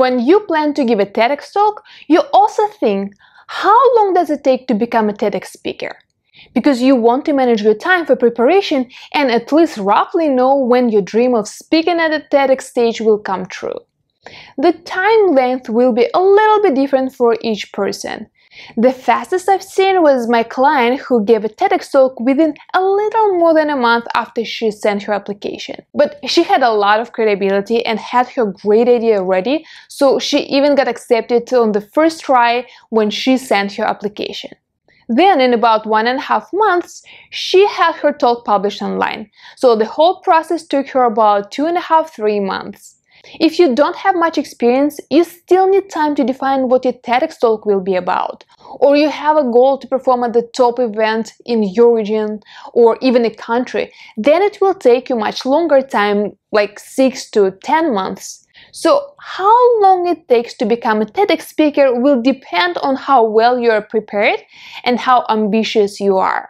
When you plan to give a TEDx talk, you also think, how long does it take to become a TEDx speaker? Because you want to manage your time for preparation and at least roughly know when your dream of speaking at a TEDx stage will come true. The time length will be a little bit different for each person. The fastest I've seen was my client who gave a TEDx talk within a little more than a month after she sent her application. But she had a lot of credibility and had her great idea ready, so she even got accepted on the first try when she sent her application. Then, in about 1.5 months, she had her talk published online, so the whole process took her about 2.5–3 months. If you don't have much experience, you still need time to define what your TEDx talk will be about, or you have a goal to perform at the top event in your region or even a country, then it will take you much longer time, like 6 to 10 months. So how long it takes to become a TEDx speaker will depend on how well you are prepared and how ambitious you are.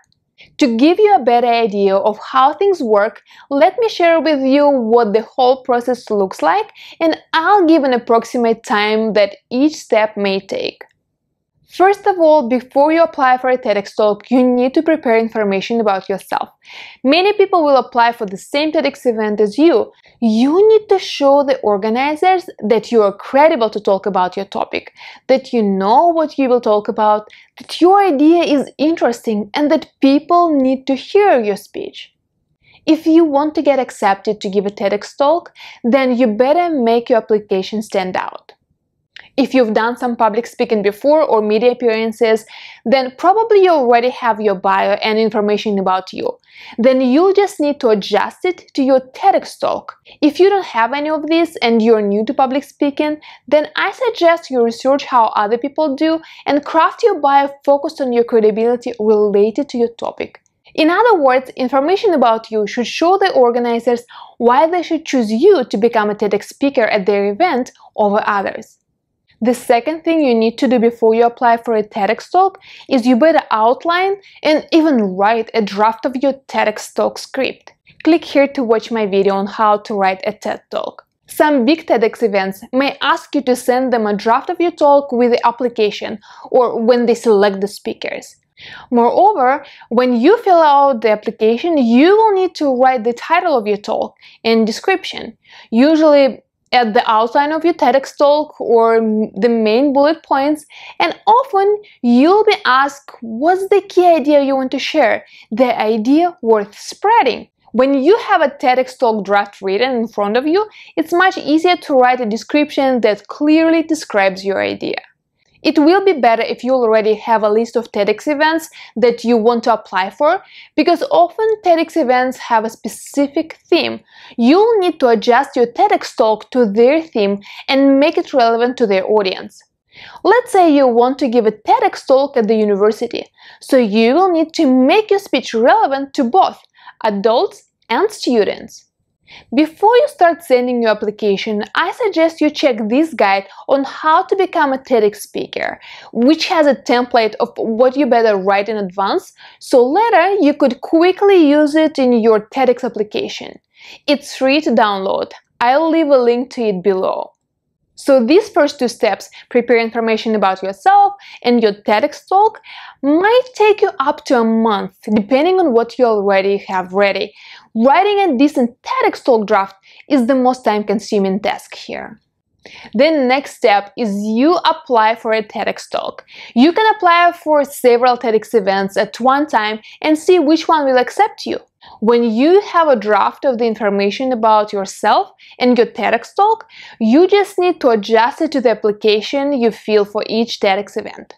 To give you a better idea of how things work, let me share with you what the whole process looks like, and I'll give an approximate time that each step may take. First of all, before you apply for a TEDx talk, you need to prepare information about yourself. Many people will apply for the same TEDx event as you. You need to show the organizers that you are credible to talk about your topic, that you know what you will talk about, that your idea is interesting, and that people need to hear your speech. If you want to get accepted to give a TEDx talk, then you better make your application stand out. If you've done some public speaking before or media appearances, then probably you already have your bio and information about you. Then you'll just need to adjust it to your TEDx talk. If you don't have any of this and you're new to public speaking, then I suggest you research how other people do and craft your bio focused on your credibility related to your topic. In other words, information about you should show the organizers why they should choose you to become a TEDx speaker at their event over others. The second thing you need to do before you apply for a TEDx talk is you better outline and even write a draft of your TEDx talk script. Click here to watch my video on how to write a TED talk. Some big TEDx events may ask you to send them a draft of your talk with the application or when they select the speakers. Moreover, when you fill out the application, you will need to write the title of your talk and description. Usually, at the outline of your TEDx talk or the main bullet points, and often you'll be asked what's the key idea you want to share, the idea worth spreading. When you have a TEDx talk draft written in front of you, it's much easier to write a description that clearly describes your idea. It will be better if you already have a list of TEDx events that you want to apply for, because often TEDx events have a specific theme. You'll need to adjust your TEDx talk to their theme and make it relevant to their audience. Let's say you want to give a TEDx talk at the university, so you will need to make your speech relevant to both adults and students. Before you start sending your application, I suggest you check this guide on how to become a TEDx speaker, which has a template of what you better write in advance, so later you could quickly use it in your TEDx application. It's free to download. I'll leave a link to it below. So these first two steps, prepare information about yourself and your TEDx talk, might take you up to a month, depending on what you already have ready. Writing a decent TEDx talk draft is the most time-consuming task here. The next step is you apply for a TEDx talk. You can apply for several TEDx events at one time and see which one will accept you. When you have a draft of the information about yourself and your TEDx talk, you just need to adjust it to the application you fill for each TEDx event.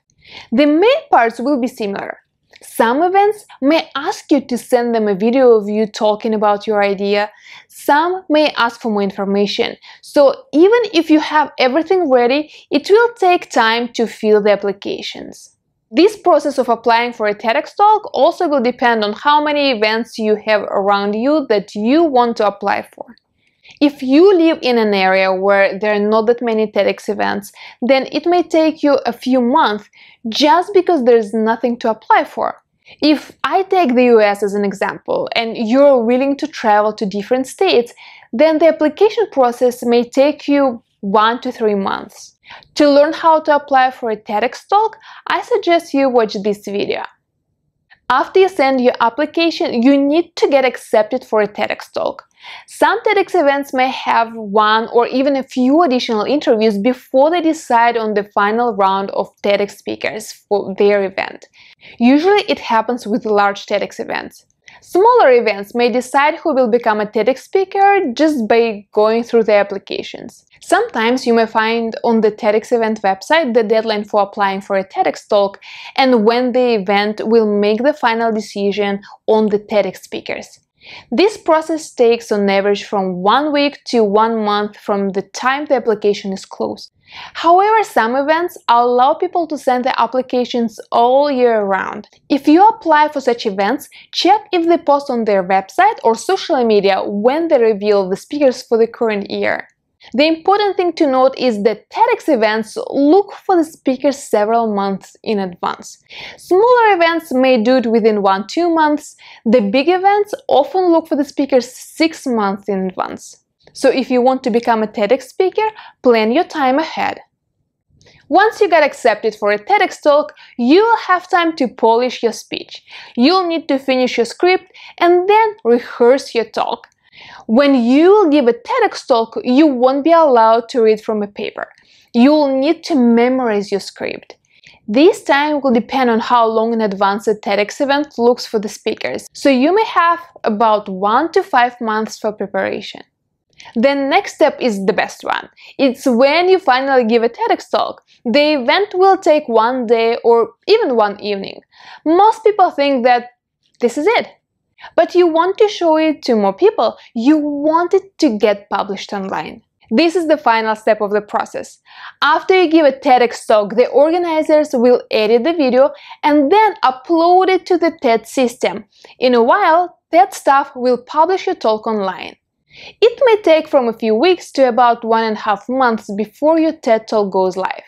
The main parts will be similar. Some events may ask you to send them a video of you talking about your idea. Some may ask for more information. So even if you have everything ready, it will take time to fill the applications. This process of applying for a TEDx talk also will depend on how many events you have around you that you want to apply for. If you live in an area where there are not that many TEDx events, then it may take you a few months just because there's nothing to apply for. If I take the US as an example and you're willing to travel to different states, then the application process may take you 1 to 3 months. To learn how to apply for a TEDx talk, I suggest you watch this video. After you send your application, you need to get accepted for a TEDx talk. Some TEDx events may have one or even a few additional interviews before they decide on the final round of TEDx speakers for their event. Usually it happens with large TEDx events. Smaller events may decide who will become a TEDx speaker just by going through the applications. Sometimes you may find on the TEDx event website the deadline for applying for a TEDx talk and when the event will make the final decision on the TEDx speakers. This process takes on average from 1 week to 1 month from the time the application is closed. However, some events allow people to send their applications all year round. If you apply for such events, check if they post on their website or social media when they reveal the speakers for the current year. The important thing to note is that TEDx events look for the speakers several months in advance. Smaller events may do it within 1 to 2 months. The big events often look for the speakers 6 months in advance. So if you want to become a TEDx speaker, plan your time ahead. Once you get accepted for a TEDx talk, you'll have time to polish your speech. You'll need to finish your script and then rehearse your talk. When you give a TEDx talk, you won't be allowed to read from a paper. You'll need to memorize your script. This time will depend on how long in advance a TEDx event looks for the speakers, so you may have about 1 to 5 months for preparation. The next step is the best one. It's when you finally give a TEDx talk. The event will take 1 day or even 1 evening. Most people think that this is it. But you want to show it to more people. You want it to get published online. This is the final step of the process. After you give a TEDx talk, the organizers will edit the video and then upload it to the TED system. In a while, TED staff will publish your talk online. It may take from a few weeks to about 1.5 months before your TED talk goes live.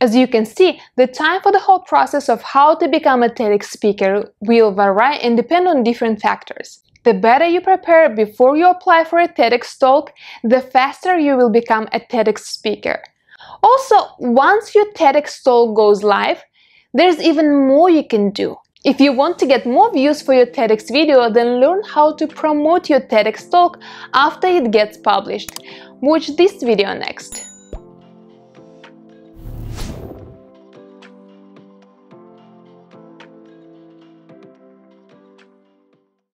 As you can see, the time for the whole process of how to become a TEDx speaker will vary and depend on different factors. The better you prepare before you apply for a TEDx talk, the faster you will become a TEDx speaker. Also, once your TEDx talk goes live, there's even more you can do. If you want to get more views for your TEDx video, then learn how to promote your TEDx talk after it gets published. Watch this video next.